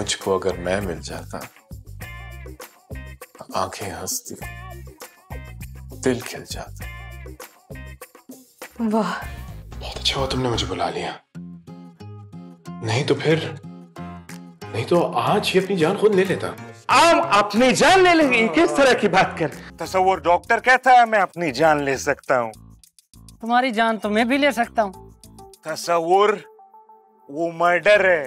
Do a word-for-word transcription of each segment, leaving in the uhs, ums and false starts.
मुझको अगर मैं मिल जाता, आंखें हंसती, दिल खिल जाता। वाह, बहुत अच्छा हुआ तुमने मुझे बुला लिया, नहीं तो फिर नहीं तो आज ये अपनी जान खुद ले लेता। आम अपनी जान ले लेंगे, किस तरह की बात कर। तसव्वुर डॉक्टर कहता है मैं अपनी जान ले सकता हूँ। तुम्हारी जान तो मैं भी ले सकता हूँ। तसव्वुर वो मर्डर है,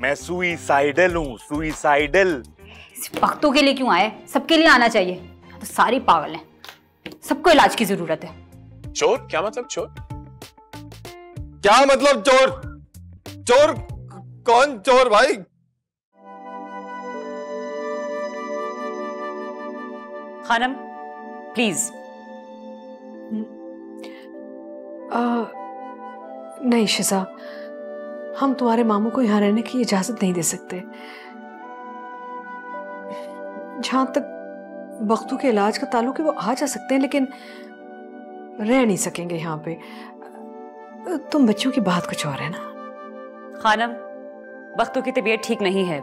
मैं सुइसाइडल हूँ, सुइसाइडल। भक्तों के लिए क्यों आए, सबके लिए आना चाहिए। तो सारे पागल हैं, सबको इलाज की जरूरत है। चोर? क्या मतलब चोर? क्या मतलब चोर? चोर कौन चोर भाई? खानम प्लीज। नहीं शिजा, हम तुम्हारे मामू को यहाँ रहने की इजाजत नहीं दे सकते। जहां तक बख्तू के इलाज का ताल्लुक है वो आ जा सकते हैं, लेकिन रह नहीं सकेंगे यहाँ पे। तुम बच्चों की बात कुछ और है ना। खानम, बख्तू की तबीयत ठीक नहीं है।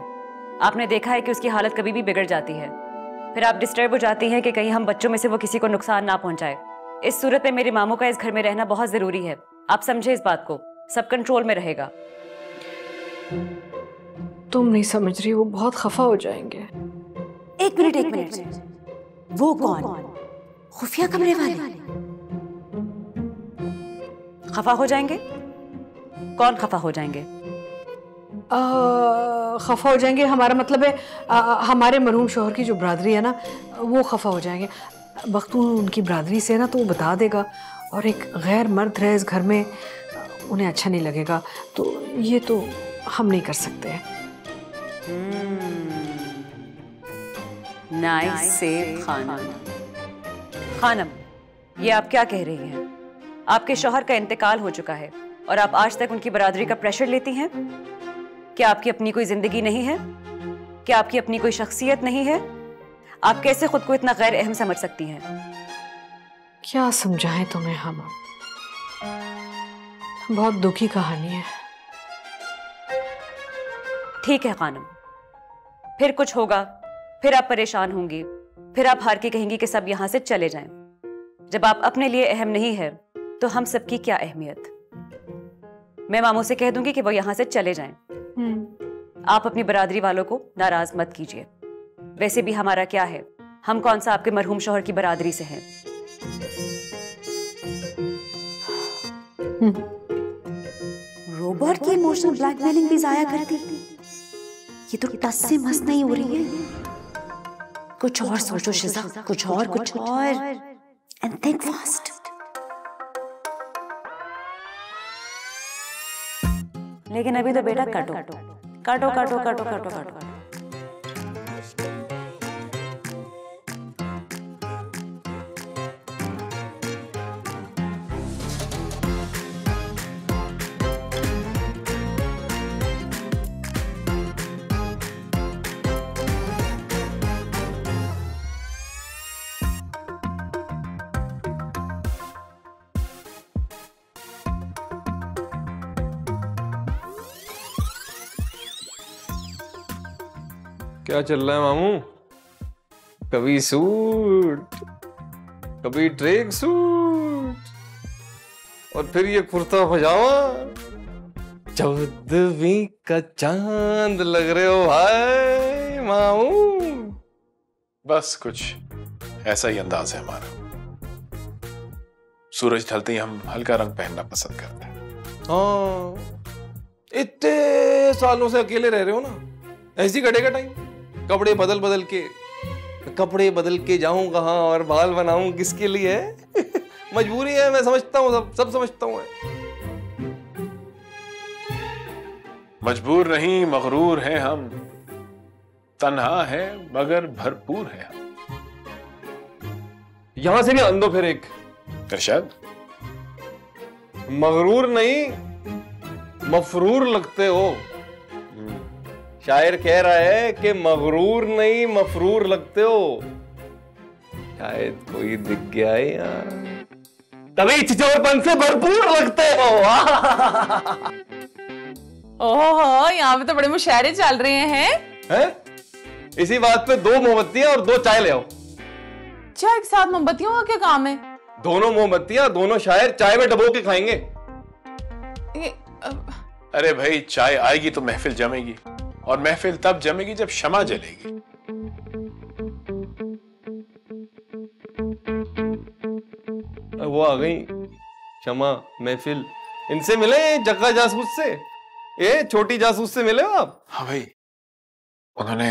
आपने देखा है कि उसकी हालत कभी भी बिगड़ जाती है, फिर आप डिस्टर्ब हो जाती हैं कि कहीं हम बच्चों में से वो किसी को नुकसान ना पहुंचाए। इस सूरत में मेरे मामू का इस घर में रहना बहुत जरूरी है। आप समझे इस बात को, सब कंट्रोल में रहेगा। तुम नहीं समझ रही, वो बहुत खफा हो जाएंगे। एक मिनट एक मिनट, वो कौन? खुफिया कमरे वाले खफा हो जाएंगे? कौन खफा हो जाएंगे? आ, खफा हो जाएंगे हमारा मतलब है आ, हमारे मरहूम शोहर की जो बरादरी है ना, वो खफा हो जाएंगे। बख्तून उनकी बरादरी से है ना, तो वो बता देगा, और एक गैर मर्द रहे इस घर में, उन्हें अच्छा नहीं लगेगा। तो ये तो हम नहीं कर सकते हैं। hmm. Nice save Khanam. Khanam, ये आप क्या कह रही हैं? आपके शोहर का इंतकाल हो चुका है और आप आज तक उनकी बरादरी का प्रेशर लेती हैं? क्या आपकी अपनी कोई जिंदगी नहीं है? क्या आपकी अपनी कोई शख्सियत नहीं है? आप कैसे खुद को इतना गैर अहम समझ सकती हैं? क्या समझाएं तुम्हें हम? बहुत दुखी कहानी है। ठीक है खानम, फिर कुछ होगा, फिर आप परेशान होंगी, फिर आप हार के कहेंगी कि सब यहाँ से चले जाएं। जब आप अपने लिए अहम नहीं है तो हम सबकी क्या अहमियत। मैं मामू से कह दूंगी कि वो यहाँ से चले जाएं। आप अपनी बरादरी वालों को नाराज मत कीजिए। वैसे भी हमारा क्या है, हम कौन सा आपके मरहूम शोहर की बरादरी से हैं। रोबर्ट की इमोशनल ब्लैकमेलिंग भी जाया करती। ये तो टस से मस नहीं हो रही है। कुछ और सोचो शिजा, कुछ और कुछ और एंड थिंक फास्ट। लेकिन अभी तो बेटा काटो काटो काटो काटो काटो काटो। क्या चल रहा है मामू? कभी सूट, कभी ट्रैक सूट, और फिर ये कुर्ता पजामा। चौदहवीं का चांद लग रहे हो भाई मामू। बस कुछ ऐसा ही अंदाज है हमारा। सूरज ढलते ही हम हल्का रंग पहनना पसंद करते हैं। हाँ, इतने सालों से अकेले रह रहे हो ना, ऐसी कटेगा टाइम। कपड़े बदल बदल के कपड़े बदल के जाऊं कहाँ और बाल बनाऊं किसके लिए? मजबूरी है, मैं समझता हूँ, सब सब समझता हूँ। मजबूर नहीं, मगरूर हैं हम। तन्हा है मगर भरपूर है हम। यहां से भी अंदो फिर एक इरशाद। मगरूर नहीं मफरूर लगते हो। शायर कह रहा है कि मगरूर नहीं मफरूर लगते हो। शायद कोई दिख गया है यहाँ, तभी छिछोरपन से भरपूर लगते हो। ओहो, यहाँ पे तो बड़े मुशायरे चल रहे हैं है? इसी बात पे दो मोमबत्तियाँ और दो चाय ले आओ। चाय एक साथ मोमबत्तियों का क्या काम है? दोनों मोमबत्तियाँ दोनों शायर चाय में डबो के खाएंगे। ये, अब... अरे भाई चाय आएगी तो महफिल जमेगी, और महफिल तब जमेगी जब शमा जलेगी। वो आ गई शमा महफिल, इनसे मिले जग्गा जासूस से, ए छोटी जासूस से मिले हो आप? हाँ भाई, उन्होंने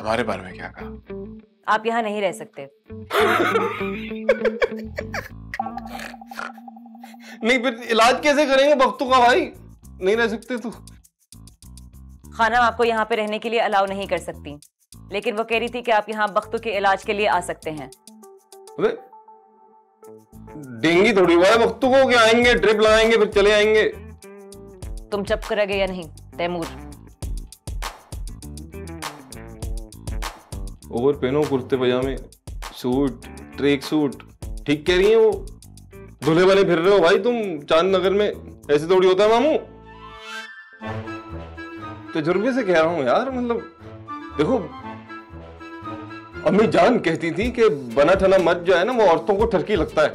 हमारे बारे में क्या कहा? आप यहाँ नहीं रह सकते। नहीं फिर इलाज कैसे करेंगे बख्तू का भाई? नहीं रह सकते तू। खाना आपको यहाँ पे रहने के लिए अलाउ नहीं कर सकती, लेकिन वो कह रही थी कि आप यहाँ बख्तू के इलाज के लिए आ सकते हैं। अरे डेंगी थोड़ी हुआ है बख्तू को, क्या आएंगे ड्रिप लगाएंगे फिर चले आएंगे। तुम चुप करोगे या नहीं तैमूर? और पहनो कुर्ते पजामे सूट ट्रैक सूट, ठीक कह रही है वो, धुले वाले फिर रहे हो भाई तुम चांद नगर में, ऐसे थोड़ी होता है मामू। तजुर्बे से कह रहा हूँ यार, मतलब देखो अम्मी जान कहती थी कि बना ठना मत जो है ना वो औरतों को ठरकी लगता है।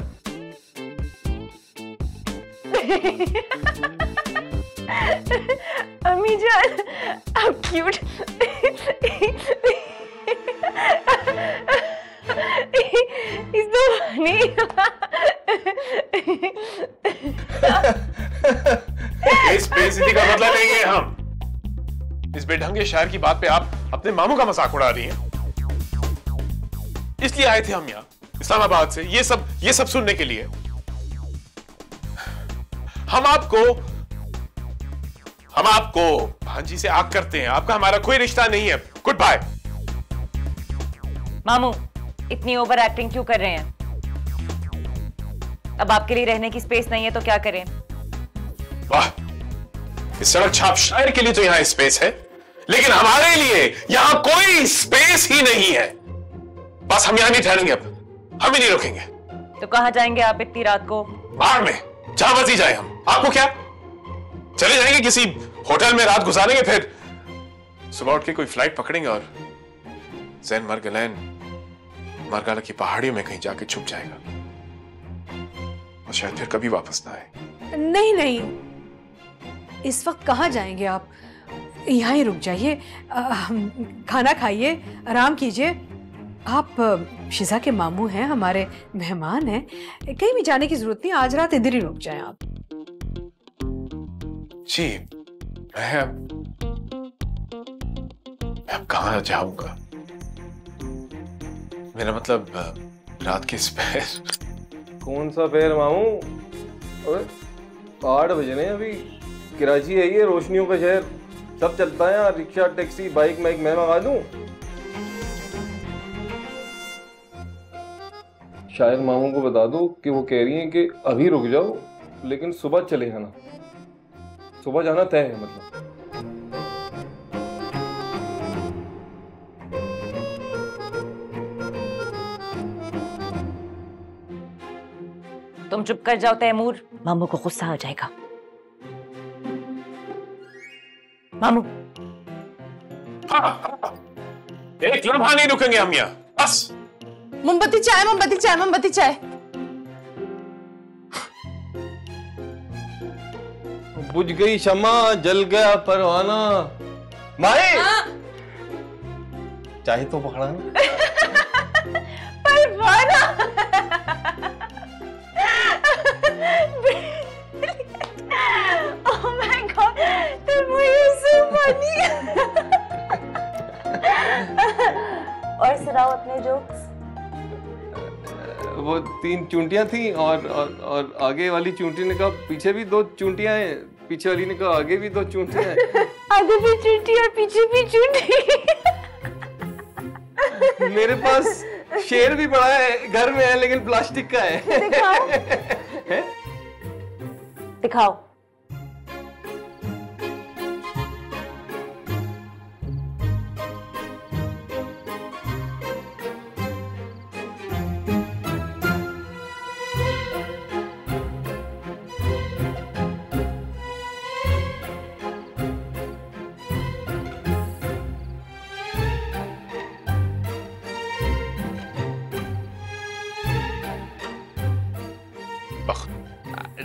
अम्मी जान आप क्यूट। इस दो नहीं। इस बेइज्जती का बदला लेंगे हम। इस बेढंग के शायर की बात पे आप अपने मामू का मजाक उड़ा रही हैं। इसलिए आए थे हम यहाँ इस्लामाबाद से ये सब ये सब सुनने के लिए। हम आपको हम आपको भांजी से आग करते हैं, आपका हमारा कोई रिश्ता नहीं है। Good bye. मामू इतनी ओवर एक्टिंग क्यों कर रहे हैं? अब आपके लिए रहने की स्पेस नहीं है तो क्या करें? वाह, इस सड़क छाप शायर के लिए तो यहाँ स्पेस है, लेकिन हमारे लिए यहाँ कोई स्पेस ही नहीं है। बस हम यहाँ नहीं ठहरेंगे, अब हम ही नहीं रुकेंगे। तो कहाँ जाएंगे आप इतनी रात को? बाहर में, जहाँ मर्जी जाए हम, आपको क्या? चले जाएंगे किसी होटल में रात गुजारेंगे, फिर सुबह उठ के कोई फ्लाइट पकड़ेंगे और जैन मर्गलैन मरगाला की पहाड़ियों में कहीं जाके छुप जाएगा, और शायद फिर कभी वापस ना आए। नहीं नहीं, इस वक्त कहाँ जाएंगे आप, यहाँ ही रुक जाइए, खाना खाइए, आराम कीजिए। आप शिजा के मामू हैं, हमारे मेहमान हैं, कहीं भी जाने की जरूरत नहीं, आज रात इधर ही रुक जाएं आप। जी मैं अब कहाँ जाऊंगा? मेरा मतलब रात के पैर। कौन सा पैर मामू? अरे आठ बजे ने अभी, कराची है ये रोशनियों का शहर, सब चलता है यहाँ, रिक्शा टैक्सी बाइक माइक मैं मंगा दूं। शायर मामू को बता दो कि वो कह रही हैं कि अभी रुक जाओ लेकिन सुबह चले जाना, सुबह जाना तय है। मतलब तुम चुप कर जाओ तैमूर, मामू को गुस्सा आ जाएगा। मामू एक लम्हा नहीं रुकेंगे हम यहाँ, बस मोमबत्ती चाय मोमबत्ती चाय मोमबत्ती चाय। बुझ गई शमा जल गया परवाना। माए चाय तो पकड़ा ना। परवाना ओह माय गॉड, तो मुझे सो फनी। और सुनाओ अपने जोक्स। वो तीन चूंटियां थी और, और और आगे वाली चूंटी ने कहा पीछे भी दो चूंटियां हैं, पीछे वाली ने कहा आगे भी दो चूंटियां हैं। आगे भी चूंटी और पीछे भी चूंटी। मेरे पास शेर भी पड़ा है घर में है, लेकिन प्लास्टिक का है। दिखाओ है? दिखाओ।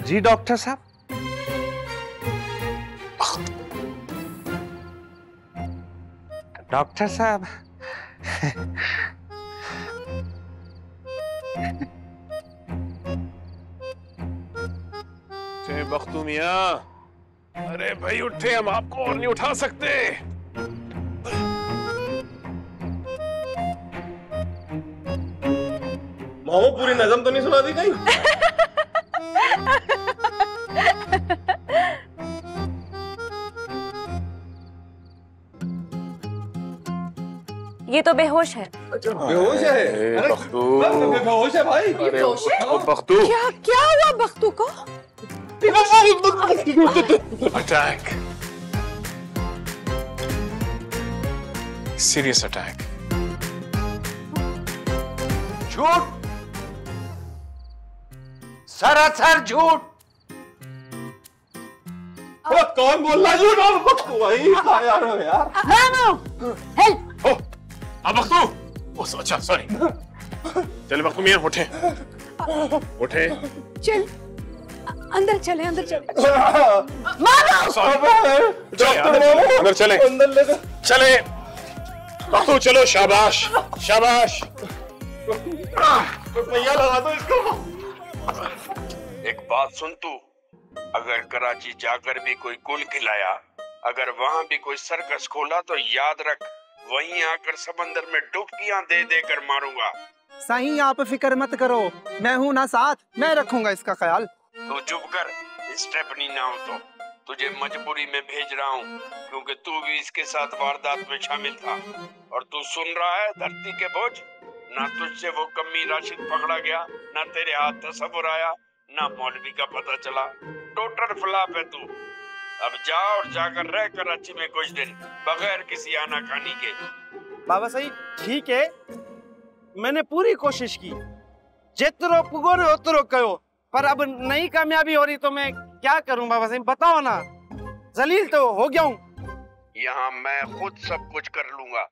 जी डॉक्टर साहब, डॉक्टर साहब बख्तू मियां, अरे भाई उठे, हम आपको और नहीं उठा सकते। मामू पूरी नज़म तो नहीं सुना दी कहीं? ये तो बेहोश है। अच्छा, बेहोश है। अरे बख्तू, बेहोश है भाई। अरे बख्तू, क्या क्या हुआ बख्तू को? Attack, serious attack. झूठ, सरासर झूठ। वो कौन बोल रहा है झूठ? अब बख्तू भाई यार हो यार। मामू, हेल्प। ओ, अब बख्तू। ओ, अच्छा सॉरी। चल बख्तू मियां उठे, उठे। चल अंदर चले, अंदर चले। मामू अंदर चले, अंदर ले चले। बख्तू चलो, शाबाश शाबाश। भैया लगा दो इसको। एक बात सुन तू, अगर कराची जाकर भी कोई गुल खिलाया, अगर वहाँ भी कोई सर्कस खोला तो याद रख वहीं आकर समंदर में डुबकियाँ दे दे कर मारूंगा। सही, आप फिक्र मत करो, मैं हूँ ना साथ, मैं रखूंगा इसका ख्याल। तो चुप कर, स्टेपनी ना हो तो तुझे मजबूरी में भेज रहा हूँ क्योंकि तू भी इसके साथ वारदात में शामिल था। और तू सुन रहा है धरती के बोझ, ना तुझसे वो कमी राशिद पकड़ा गया, ना तेरे हाथ तस्वुर आया, ना मौलवी का पता चला। टोटल फ्लॉप है तू। अब जा और जाकर रह कराची में कुछ दिन बगैर किसी आनाकानी के। बाबा सही ठीक है, मैंने पूरी कोशिश की, जितरो पुगो ने उतरो कहो, पर अब नई कामयाबी हो रही तो मैं क्या करूं बाबा साहब, बताओ ना। जलील तो हो गया हूं। यहाँ मैं खुद सब कुछ कर लूंगा,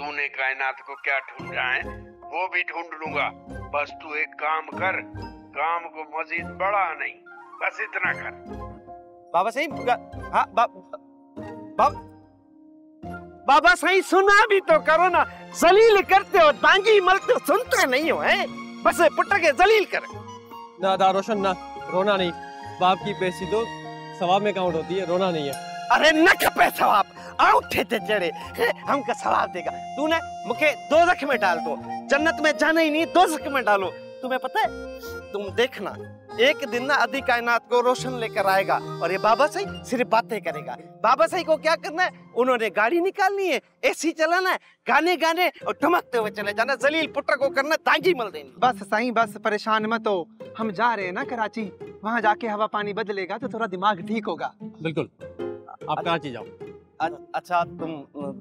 तूने कायनात को क्या ढूंढा है वो भी ढूंढ लूंगा। बस तू एक काम कर, काम को मजीद बढ़ा नहीं, बस इतना कर। बाबा साहब, हाँ, बा, बा, बाबा साहब सुना भी तो करो ना। जलील करते हो, दांगी मलते हो, सुनते नहीं हो है? बस पुट के जलील कर ना। दा रोशन ना, रोना नहीं। बाप की पैसी तो सवाब में काउंट होती है, रोना नहीं है। अरे न खपे सवाब, आओ ठेते चढ़े, हमका सवाब देगा। तूने मुझे दोज़ख में डाल दो, जन्नत में जाना ही नहीं, दोज़ख में डालो। तुम्हें पता है, तुम देखना एक दिन ना आधी कायनात को रोशन लेकर आएगा और ये बाबा साहब सिर्फ बातें करेगा। बाबा साहब को क्या करना है, उन्होंने गाड़ी निकालनी है, एसी चलाना है, गाने गाने और धमकते हुए चले जाना। जलील पुट्टा को करना, दांगी मल देनी। बस सही, बस परेशान मत हो, हम जा रहे हैं ना कराची, वहाँ जाके हवा पानी बदलेगा तो थोड़ा दिमाग ठीक होगा। बिल्कुल, आप कराची जाओ। अच्छा तुम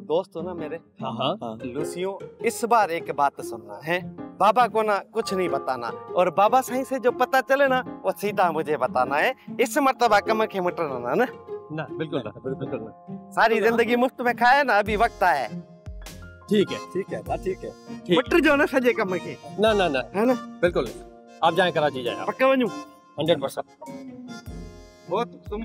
दोस्त हो ना मेरे? हाँ हाँ। लूसियो, इस बार एक बात सुनना है, बाबा को ना कुछ नहीं बताना, और बाबा साईं से जो पता चले ना वो सीधा मुझे बताना है। इस मरतबा कम के मटर ना ना ना, बिल्कुल ना, बिल्कुल ना। सारी जिंदगी मुफ्त में खाया ना, अभी वक्त आया। ठीक है ठीक है ठीक है, मटर जो ना सजे कम के ना ना ना, है ना? बिल्कुल, आप जाए कराची जाए, पक्का वजू हंड्रेड परसेंट। वो तुम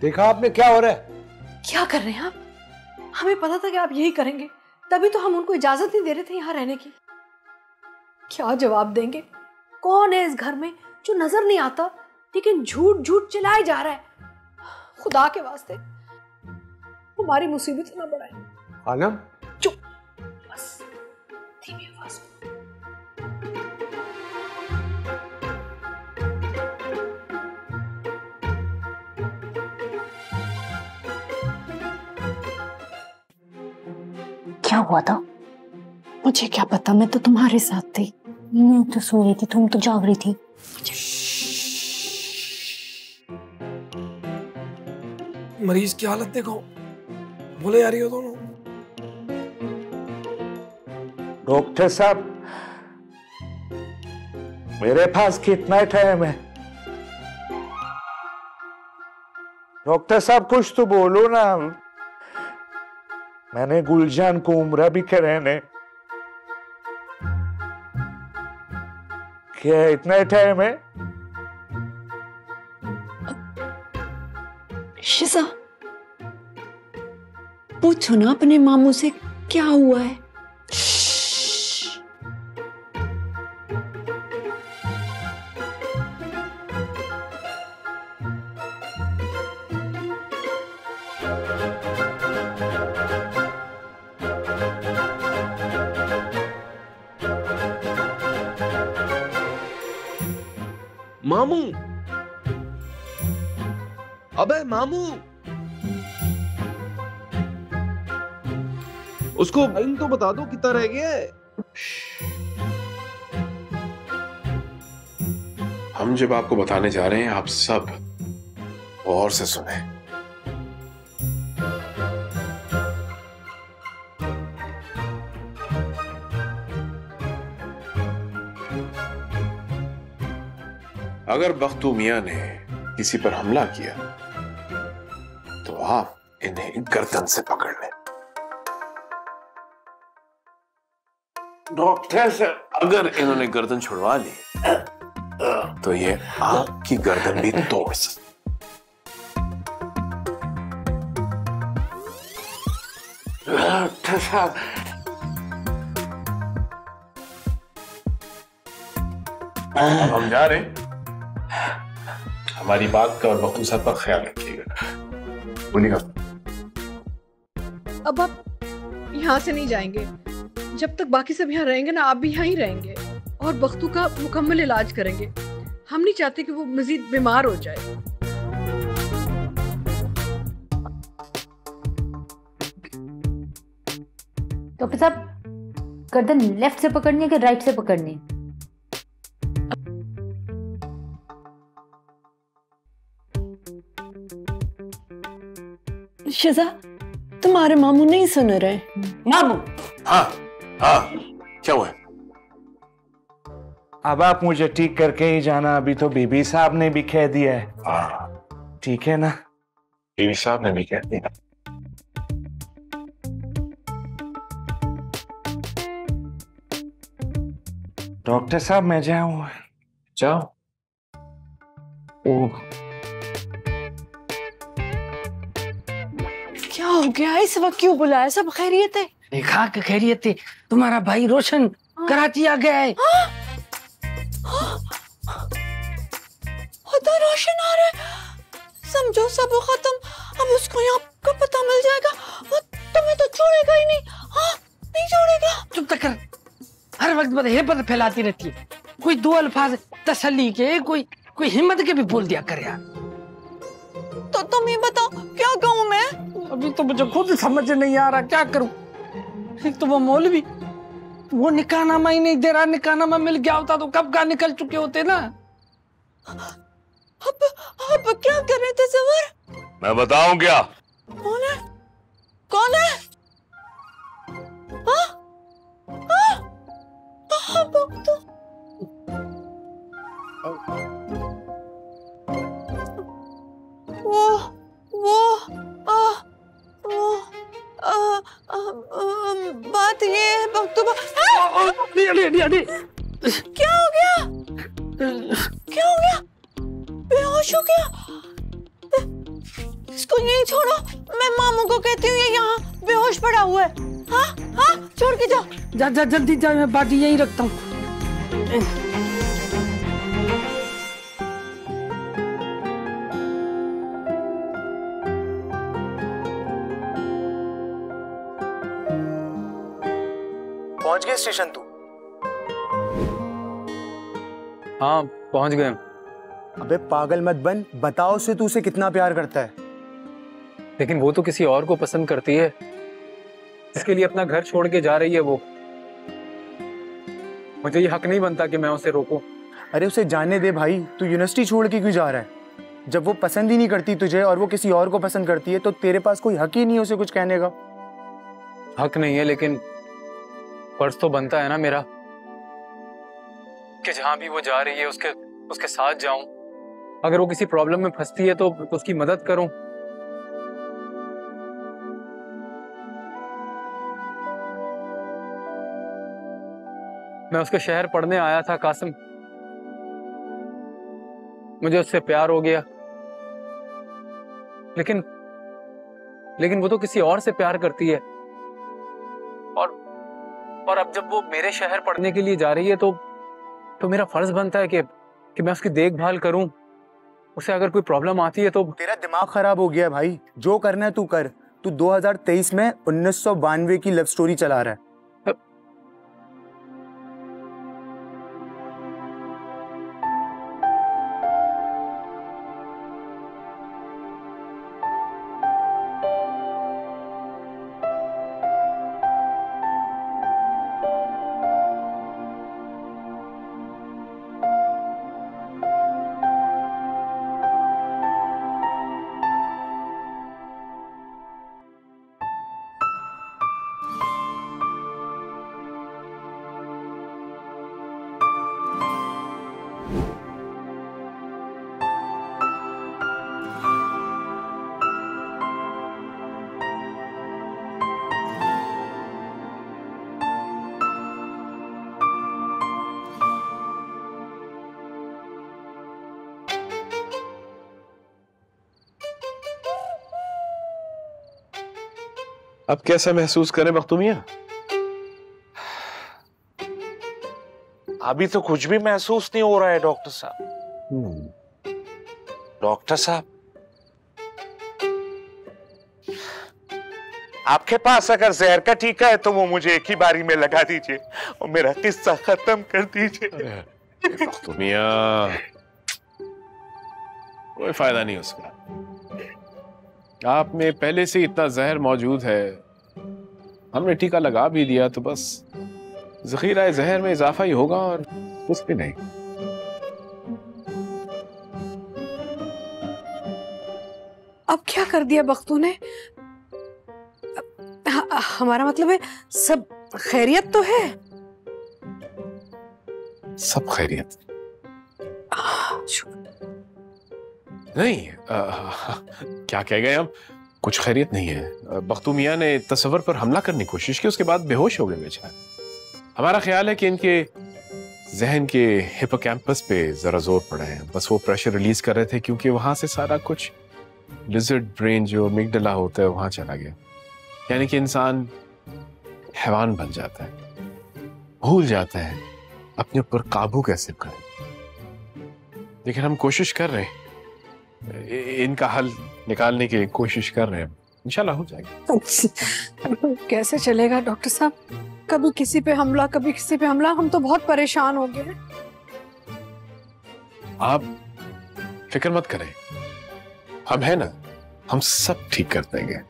देखा आपने क्या हो रहा है? क्या कर रहे हैं आप? हमें पता था कि आप यही करेंगे, तभी तो हम उनको इजाजत नहीं दे रहे थे यहाँ रहने की। क्या जवाब देंगे? कौन है इस घर में जो नजर नहीं आता लेकिन झूठ झूठ चिल्लाए जा रहा है? खुदा के वास्ते हमारी मुसीबत ना बढ़ाए। आलम चुप, बस धीमी आवाज में। क्या हुआ था? मुझे क्या पता, मैं तो तुम्हारे साथ थी। मैं तो सो रही थी, तुम तो जाग रही थी। मरीज की हालत देखो, बोले जा रही हो दोनों। डॉक्टर साहब मेरे पास कितना टाइम है? डॉक्टर साहब कुछ तो बोलो ना। मैंने गुलजान को उम्रा भी कराने, क्या इतना टाइम है? शिजा पूछो ना अपने मामू से क्या हुआ है। मामू, अबे मामू, उसको टाइम तो बता दो कितना रह गया है। हम जब आपको बताने जा रहे हैं आप सब गौर से सुने। अगर बख्तू मियां ने किसी पर हमला किया तो आप इन्हें गर्दन से पकड़ लें। डॉक्टर साहब अगर इन्होंने गर्दन छुड़वा ली तो ये आपकी गर्दन भी तोड़ सकते। डॉक्टर साहब हम जा रहे हैं, हमारी बात का और बख्तू साहब का ख्याल रखिएगा। बोलिएगा। अब आप यहाँ से नहीं जाएंगे, जब तक बाकी सब यहाँ रहेंगे ना आप भी यहाँ ही रहेंगे और बख्तू का मुकम्मल इलाज करेंगे। हम नहीं चाहते कि वो मजीद बीमार हो जाए। डॉक्टर साहब गर्दन लेफ्ट से पकड़नी है कि राइट से पकड़नी है? शिजा तुम्हारे मामू नहीं सुन रहे। मामू हाँ हाँ क्या हुआ? अब आप मुझे ठीक करके ही जाना, अभी तो बीबी साहब ने भी कह दिया है। हाँ ठीक है ना, बीबी साहब ने भी कह दिया। डॉक्टर साहब मैं जाऊँ? जाओ। ओह गया इस वक्त क्यों बुलाया? सब खैरियत है? देखा कि खैरियत है। तुम्हारा भाई रोशन हाँ। कराची आ गया है। हाँ। हाँ। तो रोशन आ रहा है, समझो सब खत्म। अब उसको यहाँ का पता मिल जाएगा वो तुम्हें तो छोड़ेगा ही नहीं। हाँ, नहीं छोड़ेगा। चुप तक कर, हर वक्त बता हिम्मत फैलाती रहती है। कोई दो अल्फाज तसल्ली के, कोई कोई हिम्मत के भी बोल दिया कर यार। तो तुम ही बताओ क्या कहूँ मैं? अभी तो मुझे खुद समझ नहीं आ रहा क्या करूं। एक तो वो मौलवी वो निकाहनामा ही नहीं दे रहा, निकाहनामा मिल गया होता तो कब का निकल चुके होते ना। अब अब क्या कर रहे थे ज़बर? मैं बताऊं क्या? कौन है कौन है? हाँ? हाँ? हाँ, तो... वो वो आ... आ, आ, आ, बात ये है बख्तूबा। नहीं नहीं नहीं नहीं क्या हो गया? क्या हो गया? बेहोश हो गया? इसको यहीं छोड़ो, मैं मामू को कहती हूँ ये यहाँ बेहोश पड़ा हुआ है। हाँ हाँ छोड़ के जाओ। जा जा जल्दी जा, मैं बाटी यहीं रखता हूँ। पहुंच गए स्टेशन तू? हाँ पहुंच गए। अबे पागल मत बन, बताओ से तू उसे कितना प्यार करता है। लेकिन वो तो किसी और को पसंद करती है, इसके लिए अपना घर छोड़ के जा रही है वो। मुझे ये हक नहीं बनता कि मैं उसे रोकूं। अरे उसे जाने दे भाई, तू यूनिवर्सिटी छोड़ के क्यों जा रहा है? जब वो पसंद ही नहीं करती तुझे और वो किसी और को पसंद करती है तो तेरे पास कोई हक ही नहीं है उसे कुछ कहने का। हक नहीं है लेकिन फर्ज तो बनता है ना मेरा कि जहाँ भी वो जा रही है उसके उसके साथ जाऊं। अगर वो किसी प्रॉब्लम में फंसती है तो उसकी मदद करूं। मैं उसके शहर पढ़ने आया था कासिम, मुझे उससे प्यार हो गया लेकिन लेकिन वो तो किसी और से प्यार करती है और और अब जब वो मेरे शहर पढ़ने के लिए जा रही है तो तो मेरा फर्ज बनता है कि कि मैं उसकी देखभाल करूं। उसे अगर कोई प्रॉब्लम आती है तो तेरा दिमाग खराब हो गया भाई, जो करना है तू कर। तू दो हज़ार तेईस में उन्नीस सौ बानवे की लव स्टोरी चला रहा है। अब कैसा महसूस करें मखदूमिया? अभी तो कुछ भी महसूस नहीं हो रहा है डॉक्टर साहब। डॉक्टर साहब, आपके पास अगर जहर का टीका है तो वो मुझे एक ही बारी में लगा दीजिए और मेरा किस्सा खत्म कर दीजिए। मखदूमिया, कोई फायदा नहीं उसका। आप में पहले से इतना जहर मौजूद है, हमने टीका लगा भी दिया तो बस जखीरा जहर में इजाफा ही होगा और कुछ भी नहीं। अब क्या कर दिया बख्तू ने? हमारा मतलब है सब खैरियत तो है? सब खैरियत नहीं, आ, क्या कह गए हम, कुछ खैरियत नहीं है। बख्तू मियां ने तस्वर पर हमला करने की कोशिश की, उसके बाद बेहोश हो गए बेचारे। हमारा ख्याल है कि इनके जहन के हिपोकैम्पस पे जरा जोर पड़ा है, बस वो प्रेशर रिलीज कर रहे थे क्योंकि वहाँ से सारा कुछ लिजर्ड ब्रेन जो मिगडला होता है वहाँ चला गया, यानी कि इंसान हैवान बन जाता है, भूल जाता है अपने ऊपर काबू कैसे करें। लेकिन हम कोशिश कर रहे हैं, इनका हल निकालने की कोशिश कर रहे हैं, इंशाल्लाह हो जाएगा। कैसे चलेगा डॉक्टर साहब, कभी किसी पे हमला कभी किसी पे हमला, हम तो बहुत परेशान हो गए। आप फिक्र मत करें, हम है ना, हम सब ठीक कर देंगे।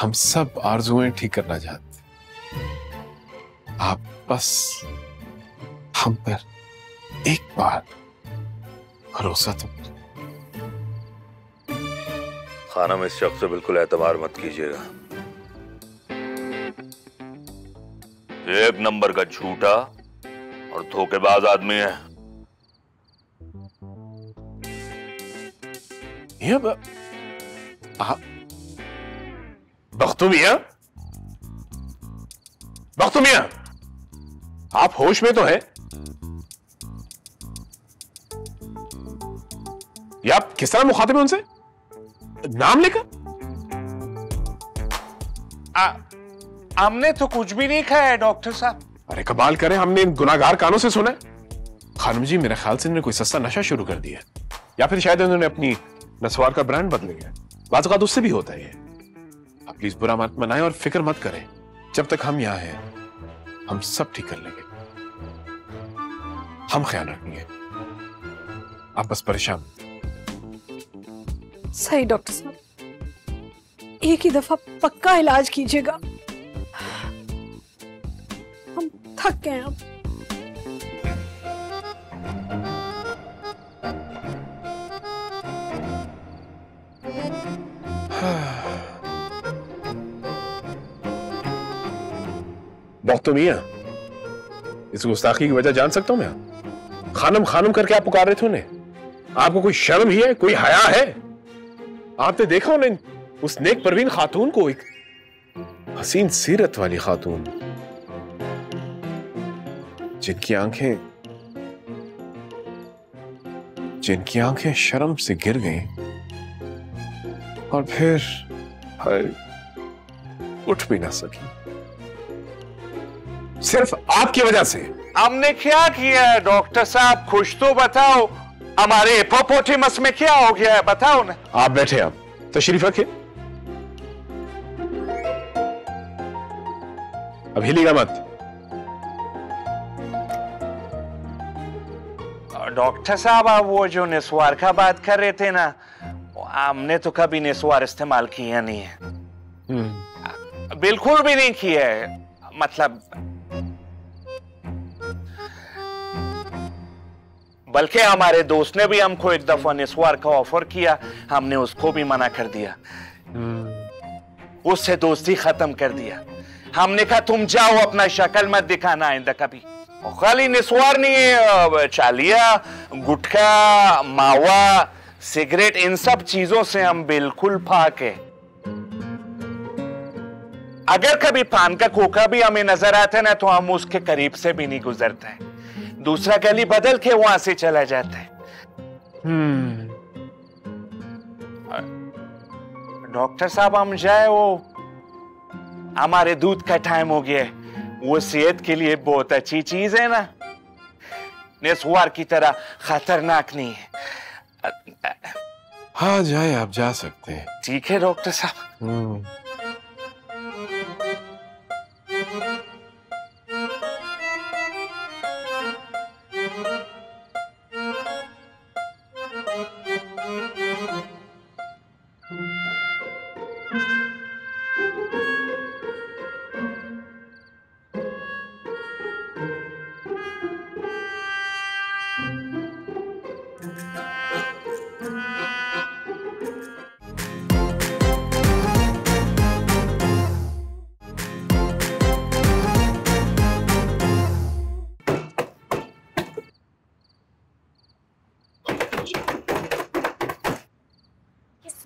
हम सब आरजुएं ठीक करना चाहते, आप बस हम पर एक बार भरोसा तो। खानम, इस शख्स से बिल्कुल एतबार मत कीजिएगा, एक नंबर का झूठा और धोखेबाज आदमी है। ये ब... आ... बख्तू मियां, बख्तू मियां, आप होश में तो हैं? या आप किस तरह मुखातिब हैं उनसे, नाम लेकर? हमने तो कुछ भी नहीं खाया है डॉक्टर साहब। अरे कमाल करें, हमने इन गुनाहगार कानों से सुना है। खानम जी, मेरे ख्याल से इन्होंने कोई सस्ता नशा शुरू कर दिया है या फिर शायद इन्होंने अपनी नस्वार का ब्रांड बदल लिया है, बाज़ औक़ात उससे भी होता है। आप प्लीज बुरा मत मनाएं और फिक्र मत करें, जब तक हम यहाँ हैं हम सब ठीक कर लेंगे। हम ख्याल रखेंगे, आप बस परेशान। सही डॉक्टर साहब, एक ही दफा पक्का इलाज कीजिएगा, हम थक गए हैं। मोहतो मियां, इस गुस्ताखी की वजह जान सकता हूं मैं? खानम खानम करके आप पुकार रहे थे उन्हें, आपको कोई शर्म ही है, कोई हया है? आपने देखा उन्हें, उस नेक परवीन खातून को, एक हसीन सीरत वाली खातून जिनकी आंखें जिनकी आंखें शर्म से गिर गईं और फिर उठ भी ना सकी, सिर्फ आपकी वजह से। हमने क्या किया है डॉक्टर साहब, खुश तो बताओ, हमारे हिप्पोपोटेमस में क्या हो गया है बताओ ना। आप बैठे, आप तशरीफ रखिए, अब हिलेगा मत। डॉक्टर साहब, आप वो जो निस्वार का बात कर रहे थे ना, हमने तो कभी निस्वार इस्तेमाल किया नहीं है, बिल्कुल भी नहीं किया है। मतलब बल्कि हमारे दोस्त ने भी हमको एक दफा निस्वार का ऑफर किया, हमने उसको भी मना कर दिया, उससे दोस्ती खत्म कर दिया। हमने कहा तुम जाओ, अपना शक्ल मत दिखाना आइंदा कभी। खाली निस्वार नहीं, चालिया, गुटखा, मावा, सिगरेट, इन सब चीजों से हम बिल्कुल पाक है। अगर कभी पान का खोखा भी हमें नजर आता है ना, तो हम उसके करीब से भी नहीं गुजरते हैं, दूसरा गली बदल के वहां से चला जाता है। डॉक्टर साहब, हम जाए, वो हमारे दूध का टाइम हो गया, वो सेहत के लिए बहुत अच्छी चीज है ना, निस्वार की तरह खतरनाक नहीं है। हाँ जाए, आप जा सकते हैं। ठीक है डॉक्टर साहब।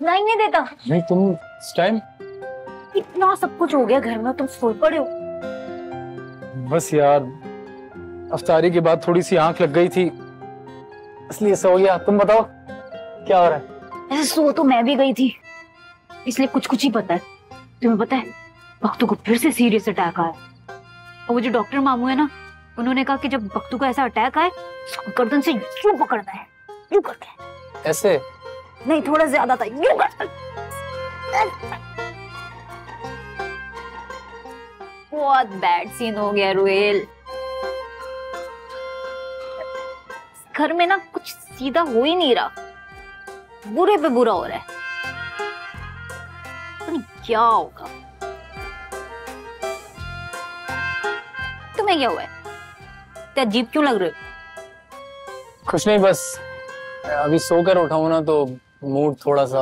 नहीं नहीं देता। नहीं, तुम इस टाइम? इतना सब कुछ हो गया घर में, तुम सो पड़े हो। बस यार, अफ्तारी के बाद थोड़ी सी आंख लग गई थी, इसलिए सो गया। तुम बताओ क्या हो रहा है? ऐसे सो तो मैं भी गई थी, इसलिए कुछ कुछ ही पता है। तुम्हें पता है, बख्तू को फिर से सीरियस अटैक आया, और वो जो डॉक्टर मामू है ना, उन्होंने कहा कि जब बख्तू को ऐसा अटैक आए, गर्दन से यूं पकड़ना है, यूं करते हैं। ऐसे नहीं, थोड़ा ज्यादा था। बहुत बैड सीन हो गया रुएल, घर में ना कुछ सीधा हो ही नहीं रहा, बुरे पे बुरा हो रहा है, तो क्या होगा? तुम्हें क्या हुआ है? तेरा अजीब क्यों लग रहे हो? कुछ नहीं, बस अभी सोकर उठाऊं ना तो मूड थोड़ा सा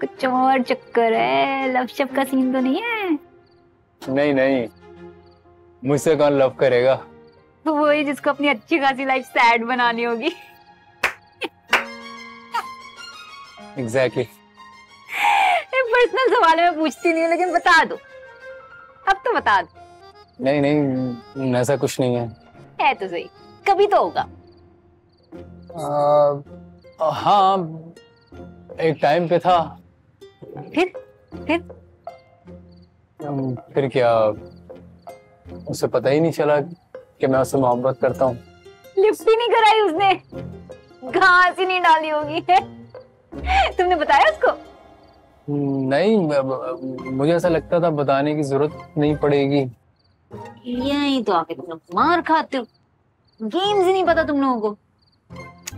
कुछ और चक्कर है। लव शब का सीन तो नहीं है? नहीं नहीं, मुझसे कौन लव करेगा, तो वही जिसको अपनी अच्छी खासी लाइफ सैड बनानी होगी। एग्जैक्टली। पर्सनल सवाल मैं पूछती नहीं हूँ, लेकिन बता दो, अब तो बता दो। नहीं नहीं, ऐसा कुछ नहीं है। है तो सही, कभी तो होगा। आ, हाँ, एक टाइम पे था। फिर फिर फिर क्या, उसे पता ही नहीं चला कि मैं उससे मोहब्बत करता हूँ। लिफ्ट ही नहीं कराई उसने, घास ही नहीं डाली होगी। तुमने बताया उसको? नहीं, मुझे ऐसा लगता था बताने की जरूरत नहीं पड़ेगी। यही तो आके तुम लोग मार खाते हो, गेम्स ही नहीं पता तुम लोगों को।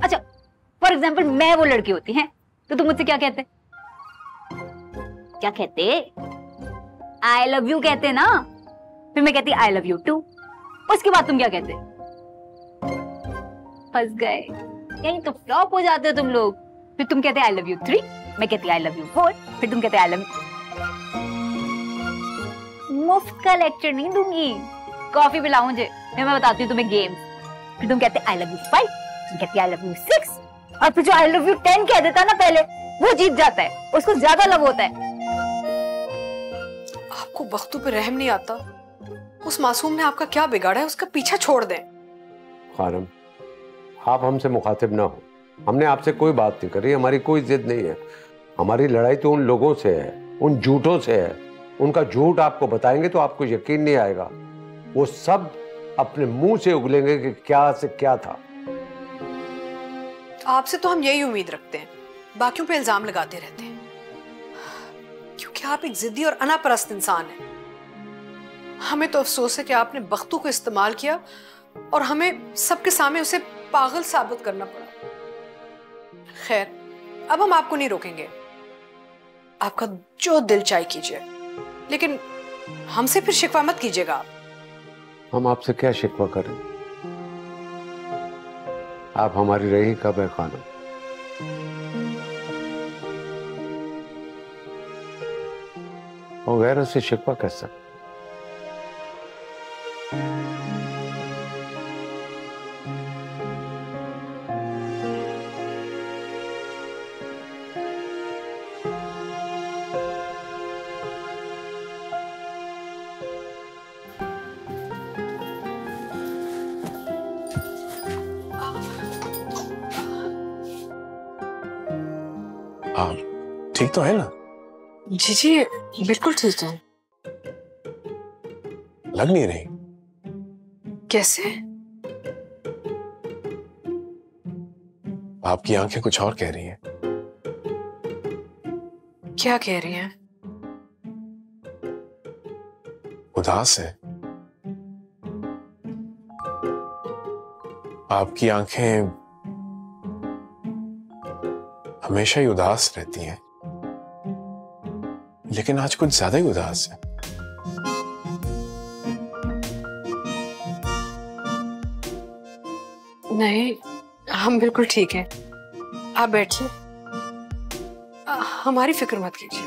अच्छा, फॉर एग्जाम्पल मैं वो लड़की होती है, तो तुम मुझसे क्या कहते? क्या कहते? आई लव यू कहते ना, फिर मैं कहती आई लव यू टू, उसके बाद तुम क्या कहते? फंस गए, यही तो फ्लॉप हो जाते हो तुम लोग। फिर तुम कहते आई लव यू थ्री, मैं कहती आई लव यू फोर, फिर तुम कहते आई लव यू। मुफ्त का लेक्चर नहीं दूंगी। कॉफी पिलाऊं जे, मैं बताती हूँ तुम्हें गेम्स। फिर तुम कहते आई लव यू फाइव, तुम कहती आई लव यू सिक्स, और फिर जो आई लव यू टेन कह देता ना पहले, वो जीत जाता है, उसको ज्यादा लव होता है। आपको बख्तू पे रहम नहीं आता। उस मासूम ने आपका क्या बिगाड़ा है, उसका पीछा छोड़ दें। खानम, आप हमसे मुखातिब ना हो। हमने आपसे कोई बात नहीं करी, हमारी कोई जिद नहीं है। हमारी लड़ाई तो उन लोगों से है, उन झूठों से है। उनका झूठ आपको बताएंगे तो आपको यकीन नहीं आएगा। वो सब अपने मुंह से उगलेंगे कि क्या से क्या था। आपसे तो हम यही उम्मीद रखते हैं, बाकियों पे इल्जाम लगाते रहते हैं, क्योंकि आप एक जिद्दी और अनापरस्त इंसान हैं। हमें तो अफसोस है कि आपने बख्तू को इस्तेमाल किया और हमें सबके सामने उसे पागल साबित करना पड़ा। खैर, अब हम आपको नहीं रोकेंगे, आपका जो दिल चाहे कीजिए, लेकिन हमसे फिर शिकवा मत कीजिएगा आप। हम आपसे क्या शिकवा करें? आप हमारी रही कब है खानम? और गैरों से शिकवा कर सकते? ठीक तो है ना? जी जी बिल्कुल ठीक है। लग नहीं रही। कैसे? आपकी आंखें कुछ और कह रही हैं। क्या कह रही हैं? उदास है। आपकी आंखें हमेशा ही उदास रहती हैं, लेकिन आज कुछ ज्यादा ही उदास है। नहीं, हम बिल्कुल ठीक हैं। आप बैठिए, हमारी फिक्र मत कीजिए।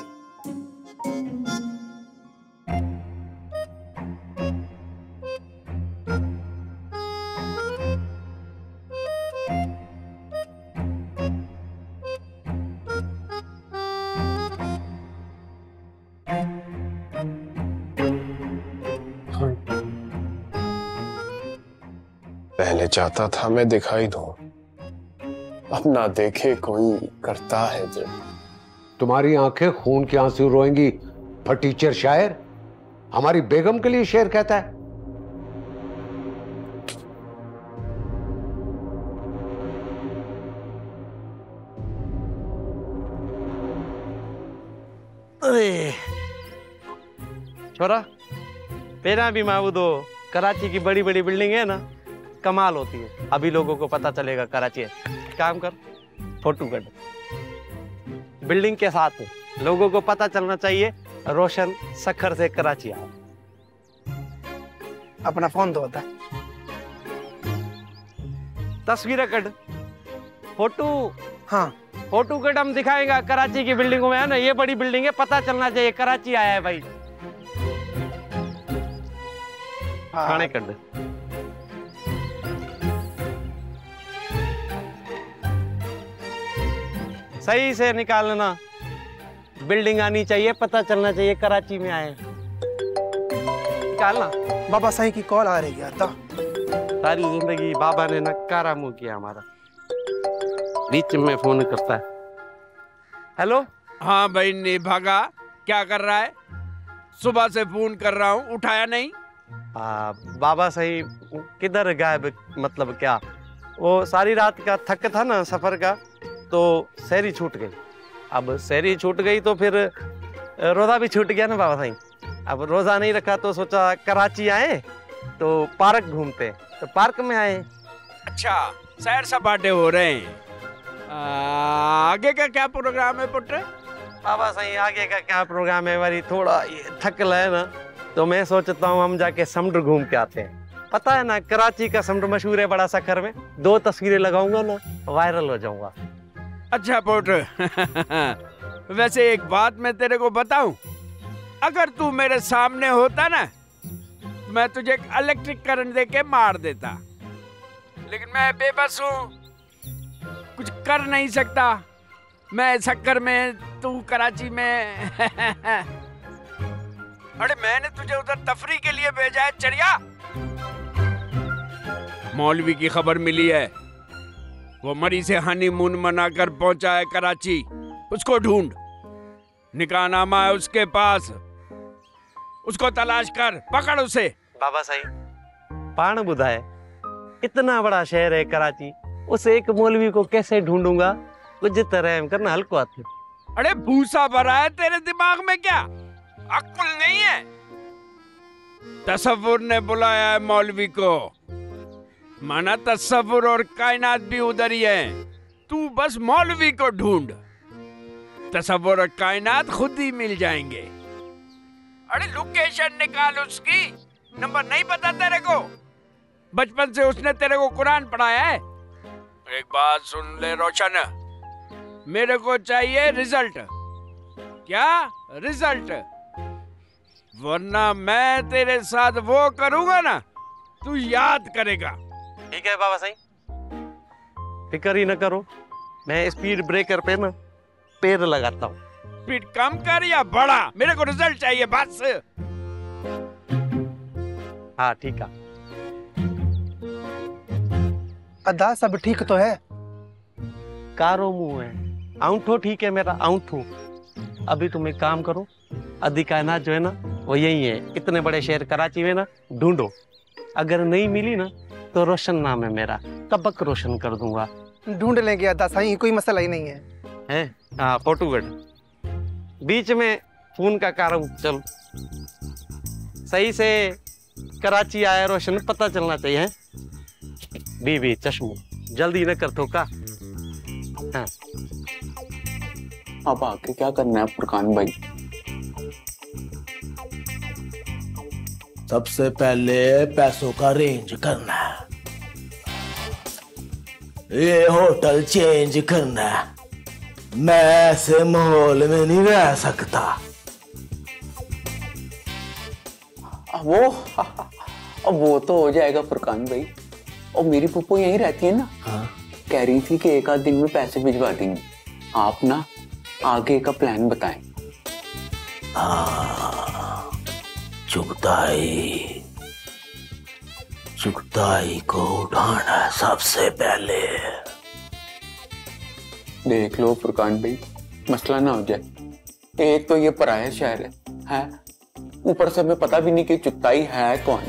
पहले चाहता था मैं दिखाई दूं, अब ना देखे कोई करता है दिल। तुम्हारी आंखें खून के आंसू रोएंगी, फटीचर शायर हमारी बेगम के लिए शेर कहता है। अरे छोरा, तेरा भी माबूद हो। कराची की बड़ी बड़ी बिल्डिंग है ना, कमाल होती है। अभी लोगों को पता चलेगा कराची है। काम कर, फोटो कर, बिल्डिंग के साथ है। लोगों को पता चलना चाहिए रोशन सखर से कराची आया। अपना फोन तो होता, तस्वीरें कट, फोटो। हाँ, फोटो कट हम दिखाएंगे कराची की बिल्डिंगों में, है ना। ये बड़ी बिल्डिंग है, पता चलना चाहिए कराची आया है भाई। खाने कर दे। सही से निकालना, बिल्डिंग आनी चाहिए, पता चलना चाहिए कराची में आए। निकालना। बाबा साहिब की कॉल आ रही है। सारी जिंदगी बाबा ने नकारा मुंह किया हमारा, बीच में फोन करता है। हेलो। हाँ भाई, नहीं भागा, क्या कर रहा है? सुबह से फोन कर रहा हूँ, उठाया नहीं। आ, बाबा साहिब किधर गायब? मतलब क्या, वो सारी रात का थक था ना सफर का, तो शहरी छूट गई। अब शहरी छूट गई तो फिर रोज़ा भी छूट गया ना बाबा साहब। अब रोज़ा नहीं रखा तो सोचा कराची आए तो पार्क घूमते, तो पार्क में आए। अच्छा, सैर सपाटे हो रहे हैं। आगे का क्या प्रोग्राम है पुत्र? बाबा साहब आगे का क्या प्रोग्राम है वरी, थोड़ा थक लाए ना, तो मैं सोचता हूँ हम जाके समुद्र घूम के आते हैं। पता है ना कराची का समुद्र मशहूर है बड़ा सखर में। दो तस्वीरें लगाऊंगा ना, वायरल हो जाऊंगा। अच्छा पोर्टर, वैसे एक बात मैं तेरे को बताऊं, अगर तू मेरे सामने होता ना, मैं तुझे इलेक्ट्रिक करंट देके मार देता, लेकिन मैं बेबस हूँ, कुछ कर नहीं सकता। मैं शक्कर में, तू कराची में। अरे मैंने तुझे उधर तफरी के लिए भेजा है चरिया। मौलवी की खबर मिली है, वो मरी से हनीमून मनाकर पहुंचा है कराची, उसको ढूंढ। निकाहनामा है उसके पास, उसको तलाश कर, पकड़ उसे। बाबा साहब पान बुधाए, इतना बड़ा शहर है कराची, उस एक मौलवी को कैसे ढूंढूंगा? कुछ तरह करना हल्को आते। अरे भूसा भरा है तेरे दिमाग में, क्या अक्ल नहीं है? तसव्वुर ने बुलाया है मौलवी को, माना तसव्वुर और कायनात भी उधर ही है, तू बस मौलवी को ढूंढ, तसव्वुर और कायनात खुद ही मिल जाएंगे। अरे लोकेशन निकाल उसकी, नंबर नहीं पता तेरे को? बचपन से उसने तेरे को कुरान पढ़ाया है? एक बात सुन ले रोशन, मेरे को चाहिए रिजल्ट। क्या रिजल्ट? वरना मैं तेरे साथ वो करूंगा ना, तू याद करेगा। ठीक है बाबा साईं, फिक्र ही न करो, मैं स्पीड ब्रेकर पे ना पैर लगाता हूँ। स्पीड कम कर या बड़ा, मेरे को रिजल्ट चाहिए बस। हाँ ठीक है। अदा सब ठीक तो है? कारो मुंह है, आउंठो ठीक है मेरा आउंठो। अभी तुम एक काम करो, अदी कायनात जो है ना वो यही है, इतने बड़े शहर कराची में ना ढूंढो, अगर नहीं मिली ना तो रोशन नाम है मेरा, तबक रोशन कर दूंगा। ढूंढ लेंगे अदा साईं, कोई मसला ही नहीं है। हैं? हाँ फोटोगढ़ बीच में फोन का कारण चल, सही से कराची आया रोशन, पता चलना चाहिए। बीबी चश्मो जल्दी न कर थोका। हाँ। अब आके क्या करना है फुरकान भाई? सबसे पहले पैसों का रेंज करना, ये होटल चेंज करना, मैं ऐसे माहौल में नहीं रह सकता। वो अब वो तो हो जाएगा फुरकान भाई, और मेरी पप्पू यहीं रहती है ना। हाँ। कह रही थी कि एक आध दिन में पैसे भिजवा देंगे, आप ना आगे का प्लान बताएं। हाँ। चुगताई, चुगताई को उठाना सबसे पहले। देख लो फुरकान भाई, मसला ना हो जाए। एक तो ये पराया शहर है, है? ऊपर से हमें पता भी नहीं कि चुगताई है कौन,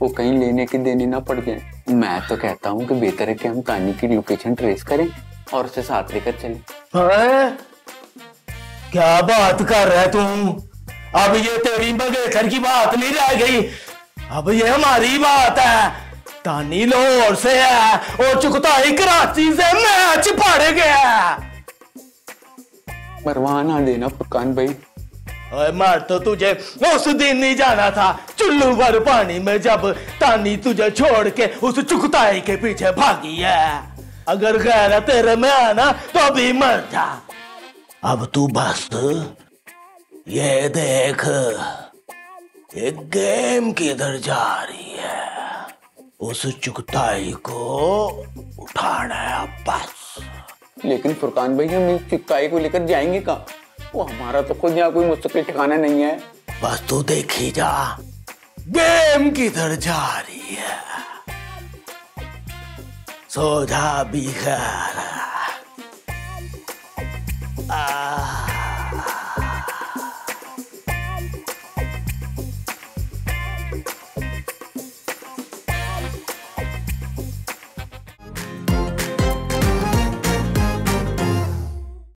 वो कहीं लेने के देने ना पड़ जाए। मैं तो कहता हूँ कि बेहतर है कि हम तानी की लोकेशन ट्रेस करें और उसे साथ लेकर चलें। क्या बात कर रहे तुम? अब ये तेरी बगेतर की बात नहीं रह गई, अब ये हमारी बात है। तानी लाहौर से है और चुगताई कराची से मैच पड़ गया। मरवा ना देना फुरकान भाई। ओए मार तो तुझे उस दिन नहीं जाना था चुल्लू भर पानी में, जब तानी तुझे छोड़ के उस चुगताई के पीछे भागी है। अगर गैर तेरे में आना तो भी मर जा। अब तू बस ये देख, एक गेम किधर जा रही है, उस चुगताई को उठाना है बस। लेकिन फुरकान भाई हम इस चुगताई को लेकर जाएंगे कहाँ? वो हमारा तो खुद यहाँ कोई मुस्तकिल ठिकाना नहीं है। बस तू देखी जा गेम किधर जा रही है। सो जा भी खैर।